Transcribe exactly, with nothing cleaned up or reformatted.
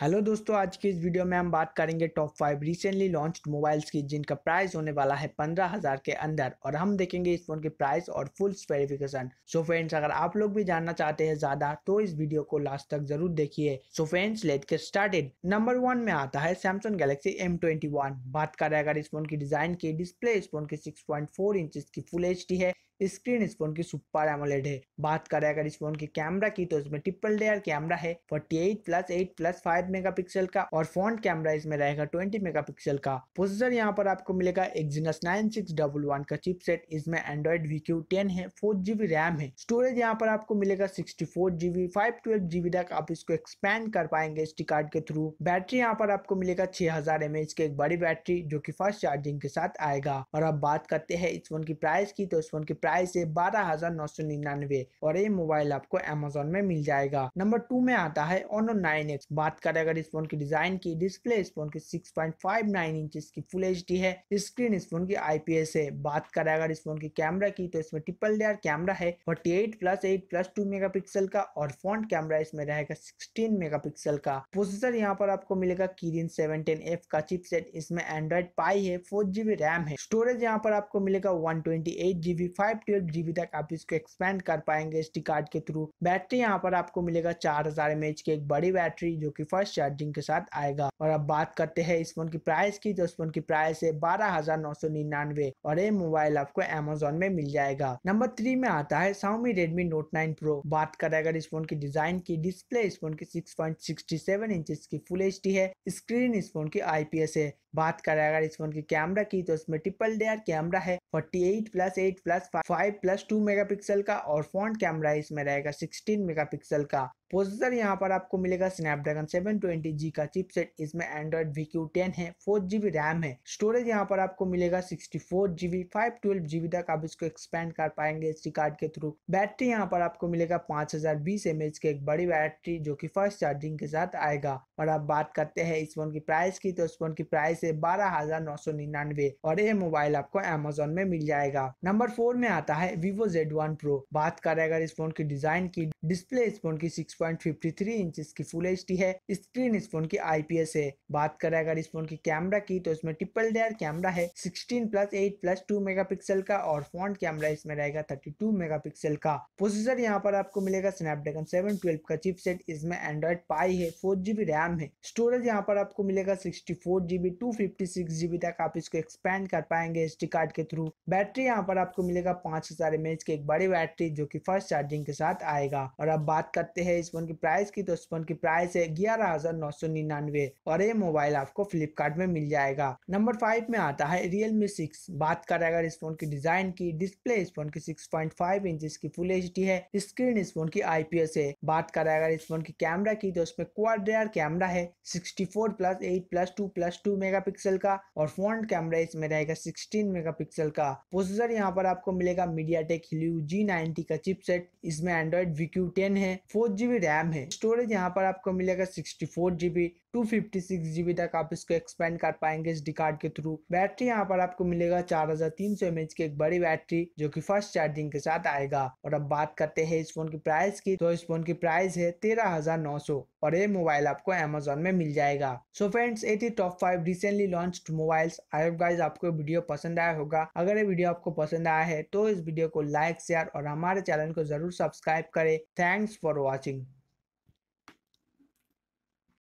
Hello दोस्तों, आज की इस वीडियो में हम बात करेंगे top five recently launched mobiles की जिनका प्राइस होने वाला है पंद्रह हज़ार के अंदर और हम देखेंगे इस फोन के प्राइस और फुल स्पेसिफिकेशन। सो फ्रेंड्स, अगर आप लोग भी जानना चाहते हैं ज्यादा तो इस वीडियो को लास्ट तक जरूर देखिए। So friends, let's get started. Number one में आता है Samsung Galaxy M twenty one. बात करें अगर इस फोन की डिजाइन की, डिस्प्ले इस फोन की सिक्स पॉइंट फोर इंच की फुल एच डी है, स्क्रीन इस फोन की सुपर एमोलेड है। बात करें अगर इस फोन की कैमरा की तो इसमें ट्रिपल लेयर कैमरा है अड़तालीस प्लस आठ प्लस पाँच मेगापिक्सल का, और फ्रंट कैमरा इसमें रहेगा बीस मेगापिक्सल का। प्रोसेसर यहाँ पर आपको मिलेगा Exynos nine six one one का चिपसेट, इसमें एंड्रॉइड वी क्यू टेन है, फोर जीबी रैम है। स्टोरेज यहाँ पर आपको मिलेगा sixty four GB, five twelve GB तक आप इसको एक्सपेंड कर पाएंगे एसडी कार्ड के थ्रू। बैटरी यहाँ पर आपको मिलेगा छह हजार एमएच की एक बड़ी बैटरी जो की फास्ट चार्जिंग के साथ आएगा। और अब बात करते हैं इस फोन की प्राइस की तो इस फोन की प्राइस है बारह हजार नौ सौ निन्यानवे, और ये मोबाइल आपको अमेजोन में मिल जाएगा। नंबर टू में आता है ओनो नाइन एक्स। बात करें अगर इस फोन की डिजाइन की, डिस्प्ले इस फोन की six point five nine inch की फुल एचडी है, स्क्रीन इस फोन की आईपीएस है। बात करें अगर इस फोन की कैमरा की तो इसमें ट्रिपल लेयर कैमरा है अड़तालीस प्लस आठ प्लस दो मेगापिक्सल का, और फ्रंट कैमरा इसमें रहेगा सोलह मेगापिक्सल का। प्रोसेसर यहाँ पर आपको मिलेगा किरिन सेवन टेन एफ का चिपसेट, इसमें एंड्रॉइड पाई है, फोर जीबी रैम है। स्टोरेज यहाँ पर आपको मिलेगा one twenty eight GB five twelve GB तक आप इसको एक्सपेंड कर पाएंगे एसडी कार्ड के थ्रू। बैटरी यहाँ पर आपको मिलेगा चार हजार एमएच की एक बड़ी बैटरी जो कि फर्स्ट चार्जिंग के साथ आएगा। और अब बात करते हैं इस फोन की प्राइस की तो इस फोन की प्राइस है बारह हजार नौ सौ निन्यानवे, और ये मोबाइल आपको अमेजोन में मिल जाएगा। नंबर थ्री में आता है Xiaomi Redmi Note nine pro. बात करें अगर इस फोन की डिजाइन की, डिस्प्ले इस फोन की six point six seven inch की फुल एचडी है, स्क्रीन इस फोन की आईपीएस है। बात करें अगर इस फोन की कैमरा की तो इसमें ट्रिपल लेयर कैमरा है अड़तालीस प्लस आठ प्लस पाँच प्लस दो मेगापिक्सल का, और फ्रंट कैमरा इसमें रहेगा सोलह मेगापिक्सल का। प्रोसेसर यहाँ पर आपको मिलेगा स्नैपड्रैगन सेवन ट्वेंटी जी का चिपसेट, इसमें एंड्रॉइड वी क्यू टेन है, फोर जीबी रैम है। स्टोरेज यहाँ पर आपको मिलेगा sixty four GB, five twelve GB तक आप इसको एक्सपेंड कर पाएंगे एसडी कार्ड के थ्रू। बैटरी यहाँ पर आपको मिलेगा पाँच हजार बीस एमएच की एक बड़ी बैटरी जो की फास्ट चार्जिंग के साथ आएगा। और अब बात करते हैं इस फोन की प्राइस की तो इस फोन की प्राइस है बारह हजार नौ सौ निन्यानवे, और ये मोबाइल आपको अमेजोन में मिल जाएगा। नंबर फोर में आता है Vivo जेड वन प्रो। बात करें अगर इस फोन की डिजाइन की, डिस्प्ले इस फोन की six point five three inch की फुल एचडी है, स्क्रीन इस फोन की आईपीएस है। बात करें अगर इस फोन की कैमरा की तो इसमें ट्रिपल लेयर कैमरा है सिक्सटीन प्लस आठ प्लस दो मेगापिक्सल का, और फ्रंट कैमरा इसमें रहेगा थर्टी टू मेगापिक्सल का। प्रोसेसर यहाँ पर आपको मिलेगा स्नैपड्रैगन सेवन ट्वेल्व का चिपसेट, इसमें एंड्रॉइड पाई है, फोर जीबी रैम है। स्टोरेज यहाँ पर आपको मिलेगा sixty four GB, two fifty six GB तक आप इसको एक्सपेंड कर पाएंगे एसडी कार्ड के थ्रू। बैटरी यहाँ पर आपको मिलेगा पांच हजार एमएच की एक बड़ी बैटरी जो की फर्स्ट चार्जिंग के साथ आएगा। और अब बात करते हैं इस फोन की प्राइस की तो इस फोन की प्राइस है ग्यारह हजार नौ सौ निन्यानवे, और ये मोबाइल आपको फ्लिपकार्ट में मिल जाएगा। नंबर फाइव में आता है रियलमी सिक्स। बात करें अगर इस फोन की डिजाइन की, डिस्प्ले इस फोन की सिक्स पॉइंट फाइव इंच की फुल एचडी है, स्क्रीन इस फोन की आईपीएस है। बात करें अगर इस फोन की कैमरा की तो इसमें क्वाड रियर कैमरा है सिक्सटी फोर प्लस आठ प्लस दो प्लस दो मेगापिक्सल का, और फ्रंट कैमरा इसमें रहेगा सोलह मेगापिक्सल का। प्रोसेसर यहाँ पर आपको मिलेगा मीडियाटेक हिलियो जी नाइंटी का चिपसेट, इसमें एंड्रॉइड वी क्यू टेन है, फोर जीबी रैम है। स्टोरेज यहाँ पर आपको मिलेगा sixty four GB, two fifty six GB तक आप इसको एक्सपेंड कर पाएंगे एसडी कार्ड के थ्रू। बैटरी यहाँ पर आपको मिलेगा चार हजार तीन सौ एमएच की एक बड़ी बैटरी जो कि फास्ट चार्जिंग के साथ आएगा। और अब बात करते हैं इस फोन की प्राइस की तो इस फोन की प्राइस है तेरह हजार नौ सौ, और ये मोबाइल आपको अमेजोन में मिल जाएगा। सो फ्रेंड्स, ये थी top five recently launched mobiles. I hope guys आपको वीडियो पसंद आया होगा। अगर ये वीडियो आपको पसंद आया है तो इस वीडियो को लाइक, शेयर और हमारे चैनल को जरूर सब्सक्राइब करें। Thanks for watching.